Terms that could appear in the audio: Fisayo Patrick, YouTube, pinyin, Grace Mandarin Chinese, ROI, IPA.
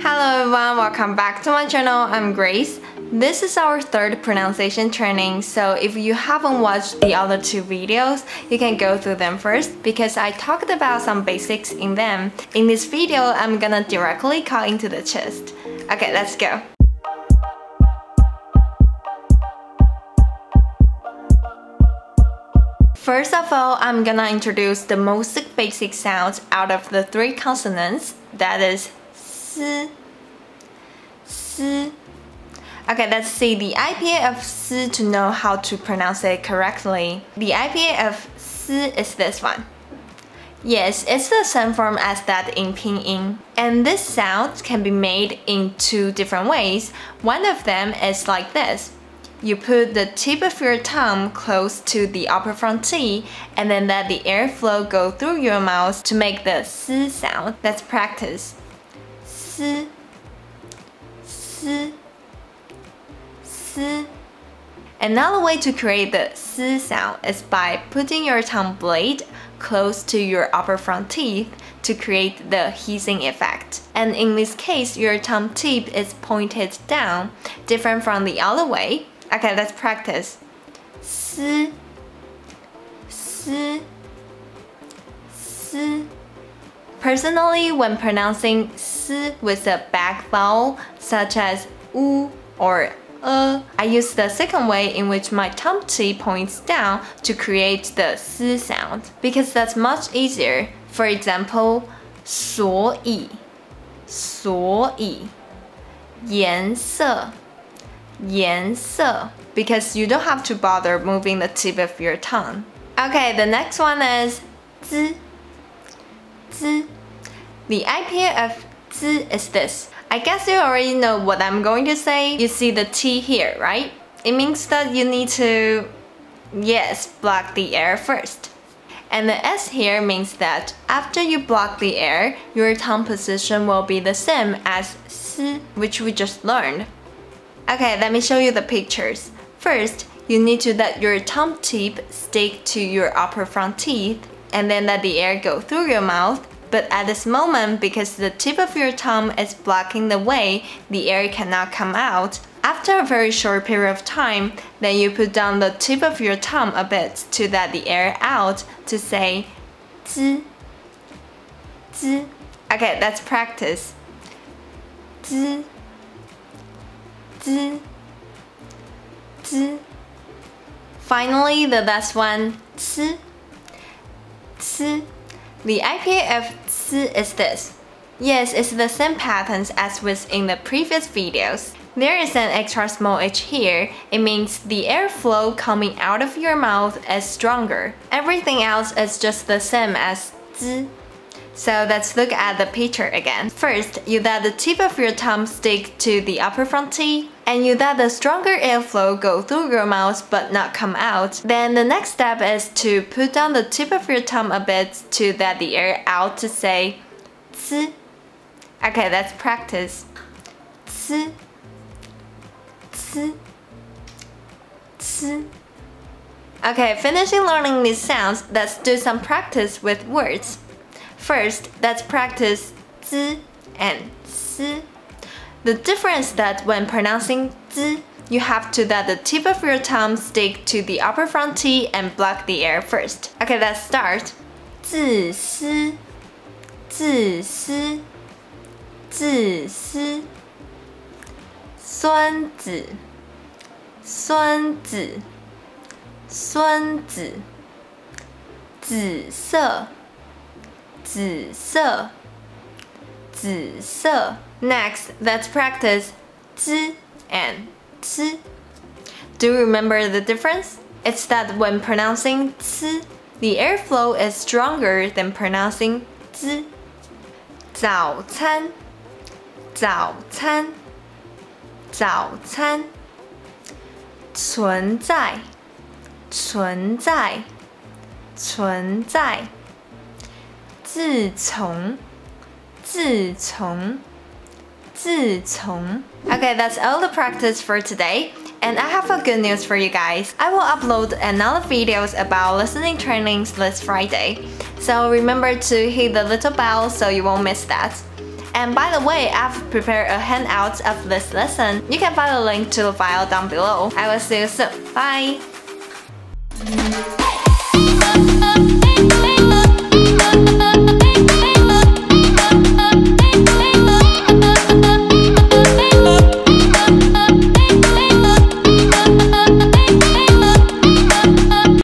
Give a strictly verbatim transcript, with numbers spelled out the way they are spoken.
Hello everyone, welcome back to my channel. I'm Grace. This is our third pronunciation training, so if you haven't watched the other two videos, you can go through them first because I talked about some basics in them. In this video, I'm gonna directly cut into the chest. Okay, let's go. First of all, I'm gonna introduce the most basic sounds out of the three consonants, that is S, S. Okay, let's see the I P A of S to know how to pronounce it correctly. The I P A of S is this one. Yes, it's the same form as that in pinyin. And this sound can be made in two different ways. One of them is like this. You put the tip of your tongue close to the upper front T and then let the airflow go through your mouth to make the S sound. Let's practice. S, S, S. Another way to create the S sound is by putting your tongue blade close to your upper front teeth to create the hissing effect. And in this case, your tongue tip is pointed down, different from the other way. Okay, let's practice. S, S, S. Personally, when pronouncing S with a back vowel, such as U or E, I use the second way in which my tongue tip points down to create the S sound, because that's much easier. For example, 所以, 所以, 颜色, 颜色, because you don't have to bother moving the tip of your tongue. Okay, the next one is 滋, 滋. The I P A of 滋 is this. I guess you already know what I'm going to say. You see the T here, right? It means that you need to, yes, block the air first. And the S here means that after you block the air, your tongue position will be the same as S, which we just learned. Okay, let me show you the pictures. First, you need to let your tongue tip stick to your upper front teeth and then let the air go through your mouth. But at this moment, because the tip of your tongue is blocking the way, the air cannot come out. After a very short period of time, then you put down the tip of your tongue a bit to let the air out to say 滋, 滋. Okay, let's practice. 滋, 滋, 滋. Finally, the last one, 滋, 滋. The I P A of 滋 is this. Yes, it's the same patterns as was in the previous videos. There is an extra small h here. It means the airflow coming out of your mouth is stronger. Everything else is just the same as 滋. So let's look at the picture again. First, you let the tip of your tongue stick to the upper front teeth, and you let the stronger airflow go through your mouth but not come out. Then the next step is to put down the tip of your tongue a bit to let the air out to say 滋. Okay, let's practice. 滋. Okay, finishing learning these sounds, let's do some practice with words. First, let's practice 滋 and 滋. The difference that when pronouncing 滋, you have to let the tip of your tongue stick to the upper front T and block the air first. Okay, let's start. 自私, 自私, 自私. 酸子, 酸子, 酸子, 紫色, 紫色, 紫色. Next, let's practice 滋 and 滋. Do you remember the difference? It's that when pronouncing 滋, the airflow is stronger than pronouncing 滋. 早餐, 早餐, 早餐. 存在, 存在, 存在. 自从, 自从, 自从. Okay, that's all the practice for today. And I have a good news for you guys. I will upload another videos about listening trainings this Friday. So remember to hit the little bell so you won't miss that. And by the way, I've prepared a handout of this lesson. You can find the link to the file down below. I will see you soon. Bye!